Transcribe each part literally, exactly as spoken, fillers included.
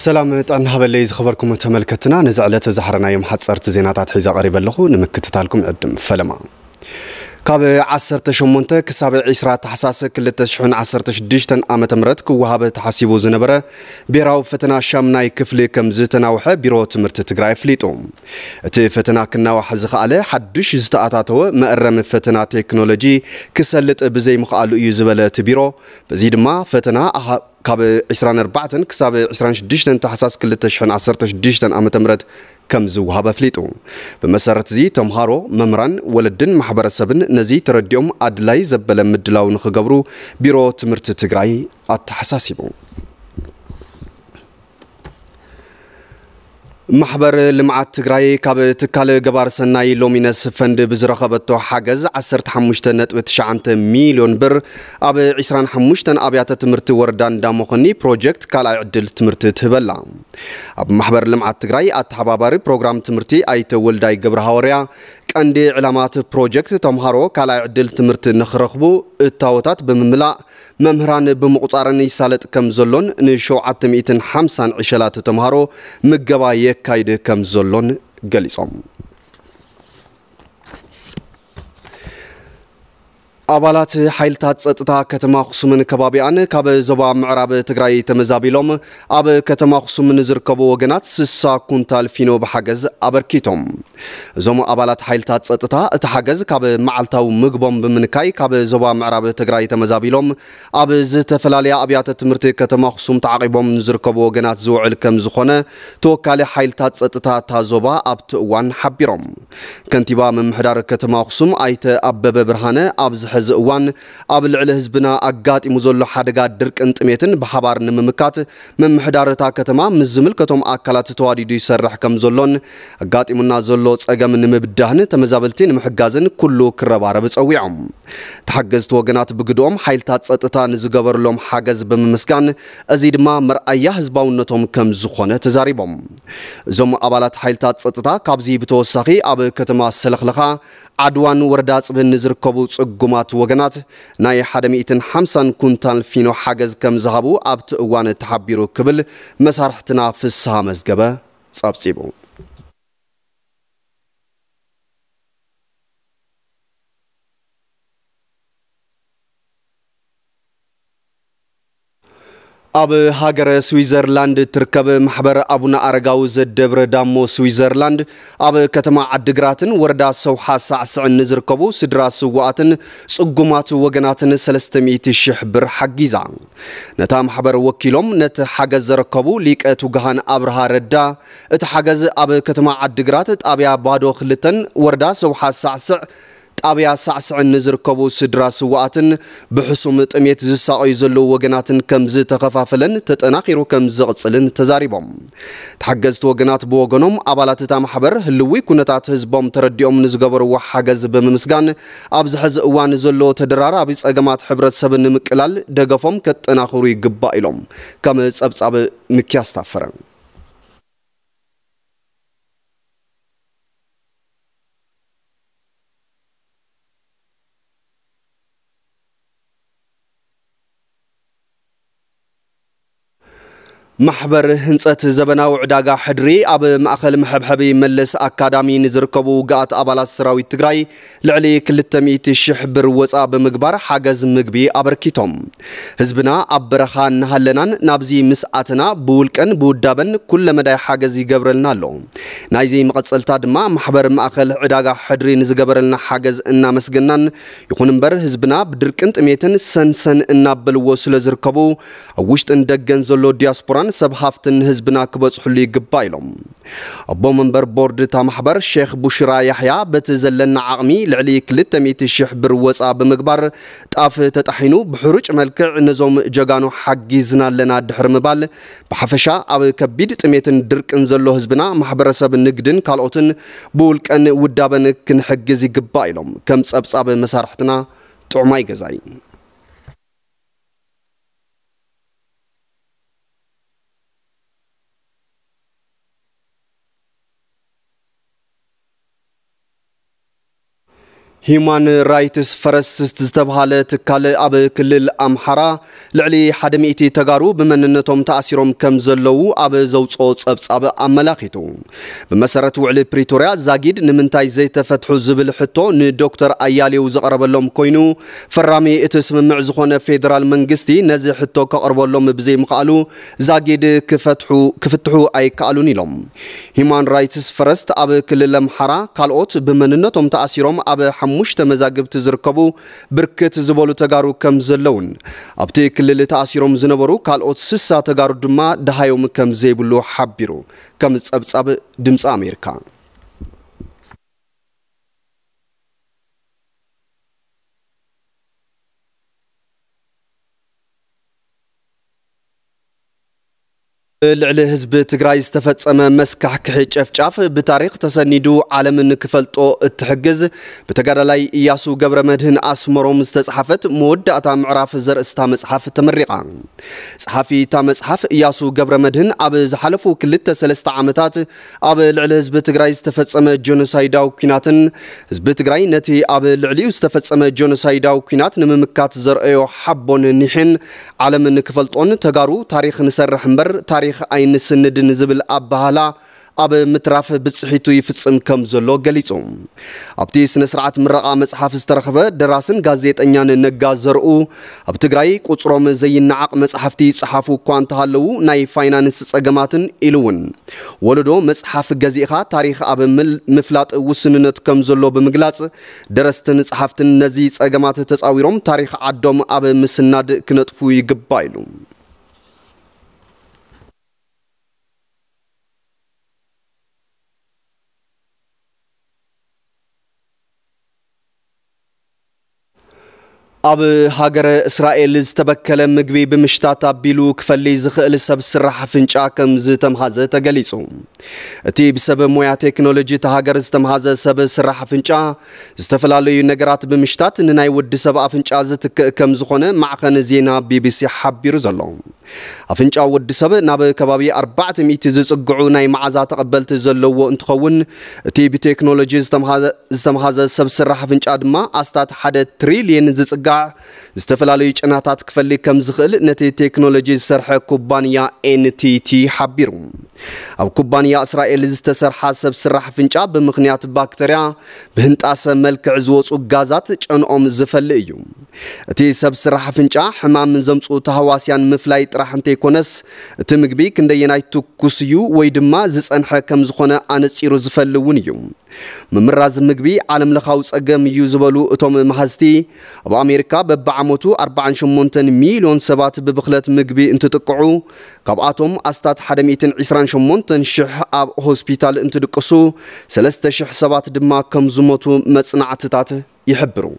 سلام أنا هبليز خبركم متملكتنا نزعلت زحرنا يوم حد صارت زينات حيزة قريبة لخو نمكتتالكم قدم فلما كاب عصرت شمونتك كسابع عشرات حساسك اللي تشحن عصرت شديشتن آمة مرتك وهاب تحسيبو زنبرة بيراو فتنا شامناي كفلي كمزتنا وحب بيرو تمرت تقرأي فليتهم تي فتنا كنا وحزق عليه حدش زتقاتاتو مقرم فتنا تكنولوجي كسلت بزي مقالو يزبلت بيرو بزيد ما فتنا أها كاب عشران أربعتن كساب عشران شديشتن تحساس كل تشحن عصرت شديشتن آمة مرت كم زوهاب فليتهم بمسارت زي تمهارو ممران ولدن محبر السبن نزي ترديوم أدلاي زبلا مدلاو نخقبرو بيرو تمرت تقرأي التحساسيبو محبر لمعات تقرأي كاب تكال قبار سناي لومينس فند بزرخبتو حاجز عسرت حموشتنت وتشعنت مليون بر أب عسران حموشتن أبيات تمرت وردان داموخني بروجكت كال عدل تمرت تهبلا أب محبر لمعات تقرأي أتحباباري بروغرام تمرتي أيت ولداي قبر هوريا كأندي علامات بروجكت تمهارو كال عدل تمرت نخرخبو التاوتات بمملأ ممهران بمقطارني سالت كم زلون نشوعت مئتن حمسان عشلات تمهارو مقبايك كايد كم زلون قليصم أبالات حيلتات ستتا كتما خصومن كبابيان كاب زبا معراب تقرأي تمزابيلوم أب كتما خصومن زركبو وغنات سسا كونتال فينو بحاجز أبركيتوم زوم أبالات حيلتات ستتا اتحاجز كاب معلتاو مقبوم بمنكاي كاب زبا معراب تقرأي تمزابيلوم أب زتفلاليا أبيات تمرتي كتما خصوم تعقبوم زركبو وغنات زوعل كم زخونة توكالي حيلتات ستتا تازوبا أبتوان حبيروم كنتيبا من محدار كتما خصوم أيت أبب برهانة أبزح زوان قبل على حزبنا اقات مزلو حدغا درق انطميتن بحبار نممكات من حدارتا كتما مزملكتهم اكلات تواديد يسرح كم زلون اقات منا زلو صقم نمبدهن تمزابلتين محغازن كله كربارب صويعم تحجزت وغنات بقدوم حيلتات صطتا نزغبرلوم حاجز بممسكان ازيد ما مرأيا حزباونتهم كم زخونه تزاريبم زوم ابالات حيلتات صطتا كابزي بتوسخي اب كتما سلخلخا عدوان ورداص بنزركبو صقما وغنات ناي حدميتن حمسان كونتال فينو حاجز كم زهبو ابت وان تحبيرو كبل مسارحتنا في السها مزغبه صابصيبو أب هاجر سويسرلاند تركب محبر أبونا أرجاوز دبر دامو سويسرلاند أب كتما عدقراتن وردا سوحا سعسع النزر كبو سدراس وقتن سقمات وجناتن سلستميت شحبر حجيزان نتام محبر وكيلوم نت حجز ركبو ليك توجهان أبرها ردا اتحجز أب كتما عدقرات أبيا بادو خلتن وردا سوحا سعسع أبيع سعسع النزر كبو سدراس وقتن بحسوم تأميت زس أيزلو وجناتن كمز تخفافلن تتناقرو كمز غصلن تزاربهم تحجزت وجنات بوجنم أبلات تام حبر هلوي كنت عتهز بام ترديهم نزجبر وحجز بمسجان أبزحز وانزلو تدرار أبيس أجمعات حبر سبن مكلال دقفهم كتناقري جبائلهم كمز أبز أب مكياس تفرن محبر هنصت زبناو عداغا حدري اب ماخل محبحبي ملس اكاديمي نزركبو غات ابالات سراويت تግራይ لعلي كلتميت شحبر وصا بمغبار حاجز مغبي ابركيتوم حزبنا ابرخان هلنان نابزي مساتنا بولقن بودابن كل مداي حاجز يغبرلنا لو نايزي مقصلتا دما محبر ماخل عداغا حدري نزغبرلنا حاجز انا مسغنان يكوننبر حزبنا بدرقن طميتن سنسن انابل وسله زركبو وشت اندغن زلو دياسبورا سب هافتن حزبنا كبص حلي قبايلهم ابو منبر بورد تا محبر الشيخ بشرا يحيى بتزلنا عقمي لعلي كلتميت شحبر وصا بمغبار طاف تطحينو بحرج ملكع نزوم جغانو حجيزنا لنا دحر مبال بحفشا اب كبيد طميتن درقن زلو حزبنا محبر سب نغدن كالوتن بولقن ودابن كنحجز قبايلهم كم صبصاب مسارحتنا طعماي غزاي هيومان رايتس فرسس تستبهال تكال أب كلل أمحرا لعلي حدميتي تجارو بمن نتم تأثيرهم كم زلوا أب زوج صوت أبس أب أملاقيتهم بمسرة وعلى بريتوريا زاجد نمنتاي زيت فتح زبل حتى ندكتور أيالي وزقرب اللهم كينو فرامي اتسم معزخون فيدرال منجستي نزح حتى كقرب اللهم بزي مقالو زاجد كفتحو كفتحو أي كالوني لهم هيومان رايتس فرست أب كلل أمحرا قالوت بمن نتم تأثيرهم أب مشت مزاجب تزرقبو بركة زبالو تجارو كم زلون أبتي كل اللي تأثيرهم زنبرو قالوا تسسة تجارو دما دهايوم كم زيبلو حبرو كم تسبسب دمس أمريكا. لعل هزب تجري استفدت أمام مسكح كحج أفجاف بتاريخ تسندو عالم النكفلتو التحجز بتجرى لي ياسو جبر مدهن أسمرو مستصحفت مود أتام عرف زر استامسحف تمرقان صحفي تامسحف ياسو جبر مدهن أبي زحلفو كل التسلست عمتات أبي لعل هزب تجري استفدت أمام جنسايداو كناتن هزب تجري نتي أبي لعلي استفدت أمام جنسايداو كناتن من مكات زر أيو حبون نحن عالم النكفلتون تجارو تاريخ نسرح مبر تاريخ أين سند نزبل أبهلا أب مترف بصحيتو يفصم كم زلو قليتهم أبتي سنسرعة مرقى مصحف استرخبة دراسن غازيت أنيان نقا زرقو أبتقرأي قطرهم زي النعق مصحفتي صحفو كوانتهالو ناي فاينانس سأقماتن إلون ولدو مصحف غازيخا تاريخ أب مفلات وسننت كم زلو بمقلات درستن صحفتن نزي سأقمات تساويرهم تاريخ عدوم أب مسناد كنطفو يقبايلو أب هاجر إسرائيل استبكل مجبي بمشتاتا بيلوك فاللي زخل سب سرح فنشاكم زتم هذا تجلسهم. تي بسبب مويا تكنولوجيا هاجر زتم هذا سب سرح فنشا استفلالي نجرات بمشتات إن نايود سبع فنشا زت كم زخنة مع خنزينا بي بي سي حبي رزلهم. فنشا ود سب ناب كبابي أربعة ميت زت قعوناي مع زات قبلت زلوا وانتخون تي بتكنولوجيا زتم هذا زتم هذا سب سرح فنشا ما أستات حد تريليون زت استفلالي جناتات كفلي كم زخل نتي تكنولوجي سرح كوبانيا ان تي تي حبيرون أو كوبانيا إسرائيل زتسر حسب سرح فنشا بمخنيات بكتيريا بهنت أسم ملك عزوز وغازات جن أم زفليوم تي سب سرح فنشا حمام من زمس وتهواسيان مفلايت رحم تيكونس تمقبي كنديناي توكسيو ويدما زس أنح كم زخنا أن تسيرو زفلونيوم ممراز مقبي عالم لخوص أقام يوزبلو أتوم محزتي أبو أمريكا ببعموتو أربعة شمونتن مليون سبات ببخلت مقبي انت تقعو قبعاتهم أستاد حدميتن عسران شمونتن شح أب هوسبيتال انت دقصو سلست شح سبات دما كم زموتو مصنعتتات يحبرو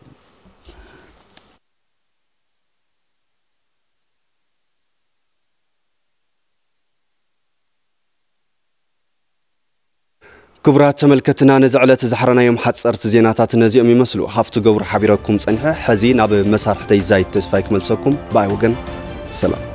كبرات تملكتنا نزعلت زحرنا يوم حد صارت زيناتات نزيئة ممسلو حفتو قور حبيركم صنحة حزين أب مسار حتى يزايد تسفايك ملسكم باي وقن سلام.